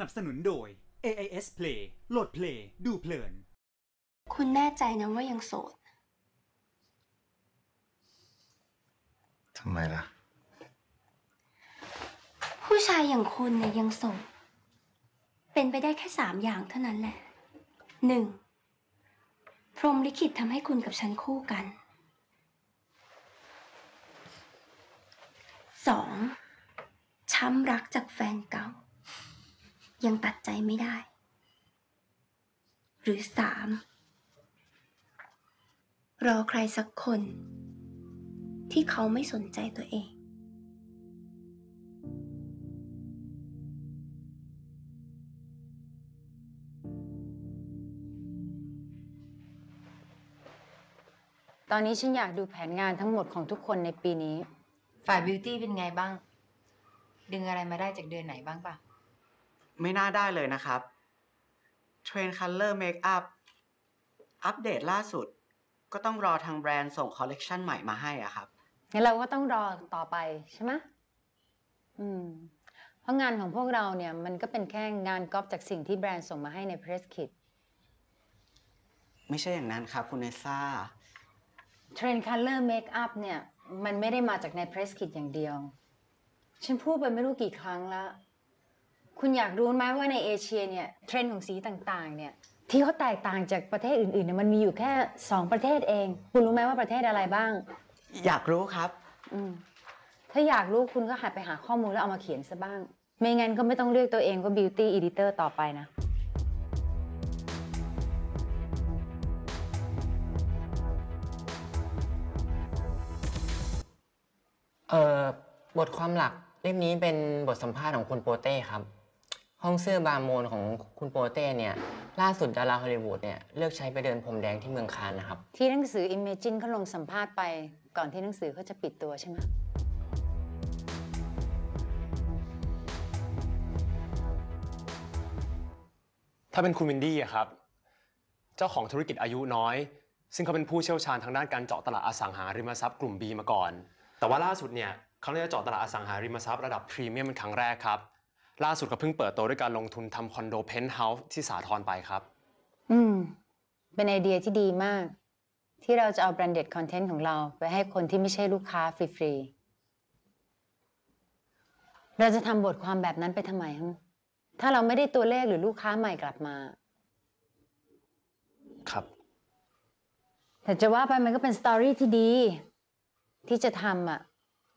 นับสนุนโดย AIS Play โหลด Play ดูเพลินคุณแน่ใจนะว่ายังโสดทำไมล่ะผู้ชายอย่างคุณเนี่ยยังโสดเป็นไปได้แค่3อย่างเท่านั้นแหละ 1. พรหมลิขิตทำให้คุณกับฉันคู่กัน 2. ช้ำรักจากแฟนเก่ายังตัดใจไม่ได้หรือ 3. รอใครสักคนที่เขาไม่สนใจตัวเองตอนนี้ฉันอยากดูแผนงานทั้งหมดของทุกคนในปีนี้ฝ่ายบิวตี้เป็นไงบ้างดึงอะไรมาได้จากเดือนไหนบ้างป่ะไม่น่าได้เลยนะครับ Trend Color Makeup อัปเดตล่าสุดก็ต้องรอทางแบรนด์ส่งคอลเลกชันใหม่มาให้อ่ะครับงั้นเราก็ต้องรอต่อไปใช่ไหมเพราะงานของพวกเราเนี่ยมันก็เป็นแค่งานก๊อปจากสิ่งที่แบรนด์ส่งมาให้ใน Press Kit ไม่ใช่อย่างนั้นครับคุณเนซ่าเทรนด์ Color Makeup เนี่ยมันไม่ได้มาจากใน Press Kit อย่างเดียวฉันพูดไปไม่รู้กี่ครั้งแล้วคุณอยากรู้ไหมว่าในเอเชียเนี่ยเทรนด์ของสีต่างๆเนี่ยที่เขาแตกต่างจากประเทศอื่นๆเนี่ยมันมีอยู่แค่2ประเทศเองคุณรู้ไหมว่าประเทศอะไรบ้างอยากรู้ครับถ้าอยากรู้คุณก็หัดไปหาข้อมูลแล้วเอามาเขียนซะบ้างไม่งั้นก็ไม่ต้องเรียกตัวเองว่า Beauty Editor ต่อไปนะบทความหลักเล่มนี้เป็นบทสัมภาษณ์ของคุณโปเต้ครับห้องเสื้อบาร์โมนของคุณโปเต้เนี่ยล่าสุดดาราฮอลลีวูดเนี่ยเลือกใช้ไปเดินพรมแดงที่เมืองคานนะครับที่หนังสือ Imagine เขาลงสัมภาษณ์ไปก่อนที่หนังสือเขาจะปิดตัวใช่ไหมถ้าเป็นคุณวินดี้อะครับเจ้าของธุรกิจอายุน้อยซึ่งเขาเป็นผู้เชี่ยวชาญทางด้านการเจาะตลาดอสังหาริมทรัพย์กลุ่ม B มาก่อนแต่ว่าล่าสุดเนี่ยเขาได้เจาะตลาดอสังหาริมทรัพย์ระดับพรีเมียมเป็นครั้งแรกครับล่าสุดก็เพิ่งเปิดตัวด้วยการลงทุนทำคอนโดเพนท์เฮาส์ที่สาทรไปครับเป็นไอเดียที่ดีมากที่เราจะเอาแบรนด์เด็ดคอนเทนต์ของเราไปให้คนที่ไม่ใช่ลูกค้าฟรีๆเราจะทำบทความแบบนั้นไปทำไมถ้าเราไม่ได้ตัวเลขหรือลูกค้าใหม่กลับมาครับแต่จะว่าไปมันก็เป็นสตอรี่ที่ดีที่จะทำอ่ะ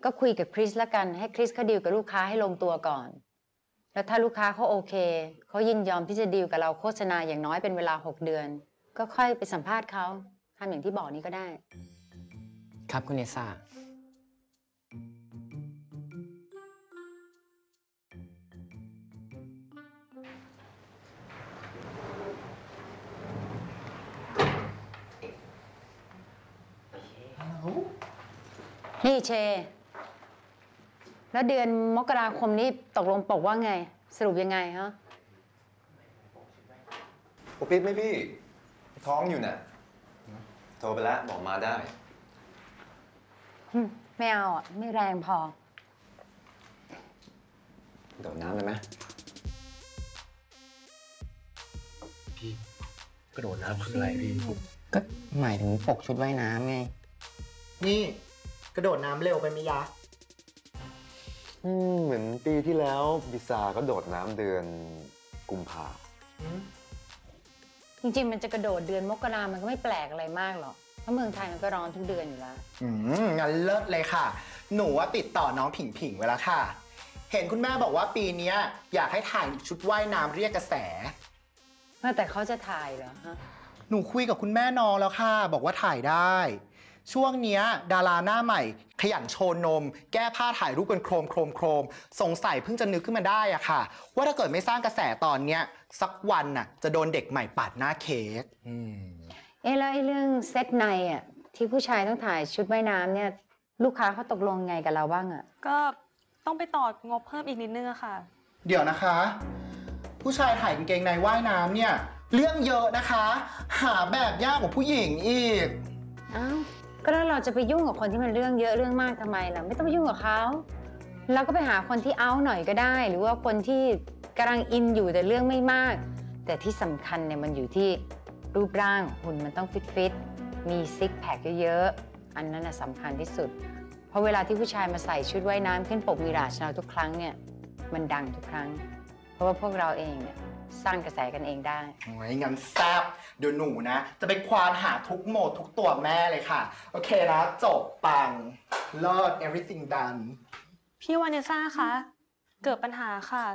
ก็คุยกับคริสละกันให้คริสเขาดีลกับลูกค้าให้ลงตัวก่อนแล้วถ้าลูกค้าเขาโอเคเขายินยอมที่จะดีลกับเราโฆษณาอย่างน้อยเป็นเวลา6เดือนก็ค่อยไปสัมภาษณ์เขาทำอย่างที่บอกนี้ก็ได้ครับคุณเนซ่านี่เชแล้วเดือนมกราคมนี้ตกลงปกว่าไงสรุปยังไงฮะปกปิดไหมพี่ท้องอยู่น่ะโทรไปแล้วบอกมาได้ไม่เอาอ่ะไม่แรงพอโดดน้ำเลยไหมพี่กระโดดน้ำคืออะไรพี่ก็หมายถึงปกชุดว่ายน้ำไงนี่กระโดดน้ำเร็วไปไหมยะเหมือนปีที่แล้วบิซาก็โดดน้ำเดือนกุมภาจริงๆมันจะกระโดดเดือนมกรามันก็ไม่แปลกอะไรมากหรอกเพราะเมืองไทยมันก็ร้อนทุกเดือนอยู่แล้วงั้นเลิศเลยค่ะหนูว่าติดต่อน้องผิงผิงไว้แล้วค่ะเห็นคุณแม่บอกว่าปีนี้อยากให้ถ่ายชุดว่ายน้ำเรียกกระแสแต่เขาจะถ่ายเหรอฮะหนูคุยกับคุณแม่น้องแล้วค่ะบอกว่าถ่ายได้ช่วงนี้ดาราหน้าใหม่ขยันโชว์นมแก้ผ้าถ่ายรูปเป็นโครมสงสัยเพิ่งจะนึกขึ้นมาได้อะค่ะว่าถ้าเกิดไม่สร้างกระแสตอนเนี้ยสักวันน่ะจะโดนเด็กใหม่ปาดหน้าเค้กแล้วไอ้เรื่องเซตในอะที่ผู้ชายต้องถ่ายชุดว่ายน้ำเนี่ยลูกค้าเขาตกลงไงกับเราบ้างอะก็ต้องไปต่องบเพิ่มอีกนิดนึงค่ะเดี๋ยวนะคะผู้ชายถ่ายกางเกงในว่ายน้ำเนี่ยเรื่องเยอะนะคะหาแบบยากกว่าผู้หญิงอีกอ้าวก็แล้วเราจะไปยุ่งกับคนที่มันเรื่องเยอะเรื่องมากทำไมล่ะไม่ต้องไปยุ่งกับเขาเราก็ไปหาคนที่เอาหน่อยก็ได้หรือว่าคนที่ กำลังอินอยู่แต่เรื่องไม่มากแต่ที่สำคัญเนี่ยมันอยู่ที่รูปร่างหุ่นมันต้องฟิตๆมีซิกแพคเยอะๆอันนั้นสำคัญที่สุดเพราะเวลาที่ผู้ชายมาใส่ชุดว่ายน้ำขึ้นปกมีราชนาทุกครั้งเนี่ยมันดังทุกครั้งเพราะว่าพวกเราเองเนี่ยสร้างกระแสกันเองได้งั้นแซ่บเดี๋ยวหนูนะจะไปควานหาทุกโหมดทุกตัวแม่เลยค่ะโอเคแล้วจบปังเลิศ everything done พี่วานิซ่าคะเกิดปัญหาค่ะ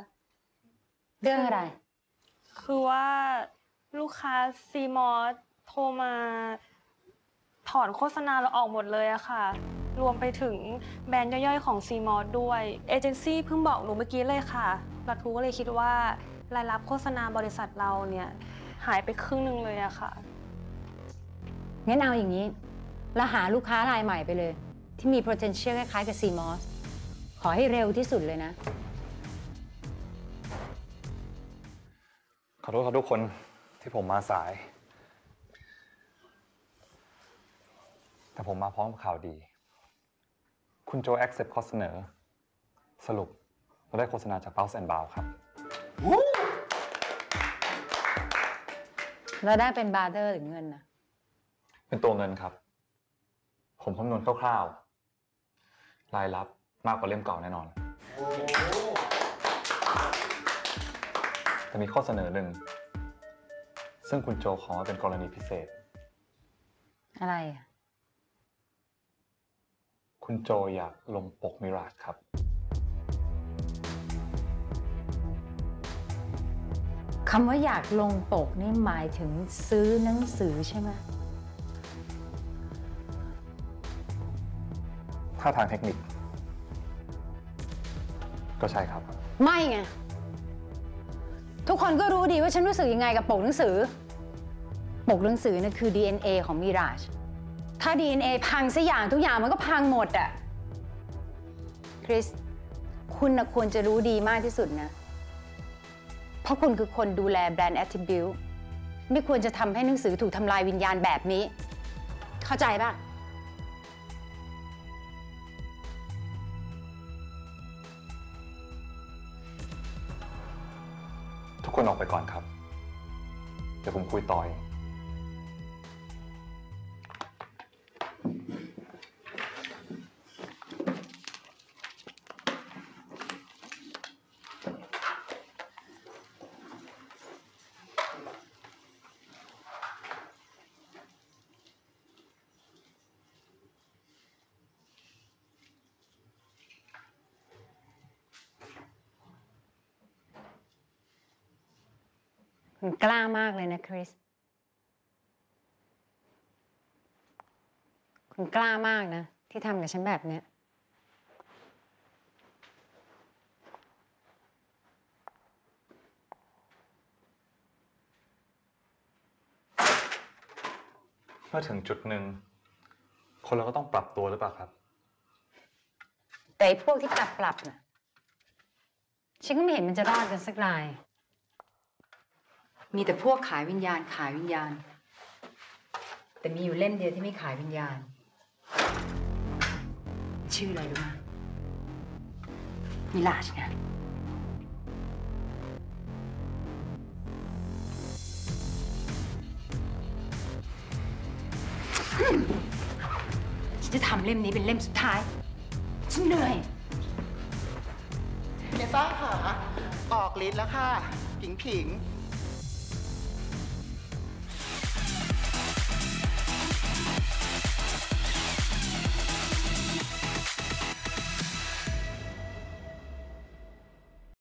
เรื่องอะไรคือว่าลูกค้าซีมอสโทรมาถอนโฆษณาเราออกหมดเลยอะค่ะรวมไปถึงแบรนด์ย่อยๆของซีมอสด้วยเอเจนซี่เพิ่งบอกหนูเมื่อกี้เลยค่ะรัฐูก็เลยคิดว่ารายรับโฆษณาบริษัทเราเนี่ยหายไปครึ่งหนึ่งเลยอะค่ะงั้นเอาอย่างนี้เราหาลูกค้ารายใหม่ไปเลยที่มี potential คล้ายๆกับซีมอสขอให้เร็วที่สุดเลยนะขอโทษครับทุกคนที่ผมมาสายแต่ผมมาพร้อมข่าวดีคุณโจ accept ข้อเสนอสรุปเราได้โฆษณาจาก Bounce and Bounce ครับเราได้เป็นบาร์เดอร์หรือเงินนะเป็นตัวเงินครับผมคำนวณคร่าวๆรายรับมากกว่าเล่มเก่าแน่นอนแต่มีข้อเสนอหนึ่งซึ่งคุณโจขอมาเป็นกรณีพิเศษอะไรอ่ะคุณโจอยากลงปกมิราจครับคำว่าอยากลงปกนี่หมายถึงซื้อหนังสือใช่ไหมถ้าทางเทคนิคก็ใช่ครับไม่ไงทุกคนก็รู้ดีว่าฉันรู้สึกยังไงกับปกหนังสือนั่นคือ DNA ของมิราจถ้า DNA พังสักอย่างทุกอย่างมันก็พังหมดอะคริสคุณนะควรจะรู้ดีมากที่สุดนะเพราะคุณคือคนดูแลแบรนด์ Attribute ไม่ควรจะทำให้หนังสือถูกทำลายวิญญาณแบบนี้เข้าใจป่ะทุกคนออกไปก่อนครับเดี๋ยวผมคุยต่อกล้ามากเลยนะคริสคุณกล้ามากนะที่ทำกับฉันแบบเนี้ยเมื่อถึงจุดหนึ่งคนเราก็ต้องปรับตัวหรือเปล่าครับแต่พวกที่ปรับน่ะฉันก็ไม่เห็นมันจะรอดกันสักรายมีแต่พวกขายวิญญาณแต่มีอยู่เล่มเดียวที่ไม่ขายวิญญาณชื่ออะไรรู้ไหมมิราจไงฉันจะทำเล่มนี้เป็นเล่มสุดท้ายฉันเหนื่อยเนซ่าค่ะออกฤทธิ์แล้วค่ะผิง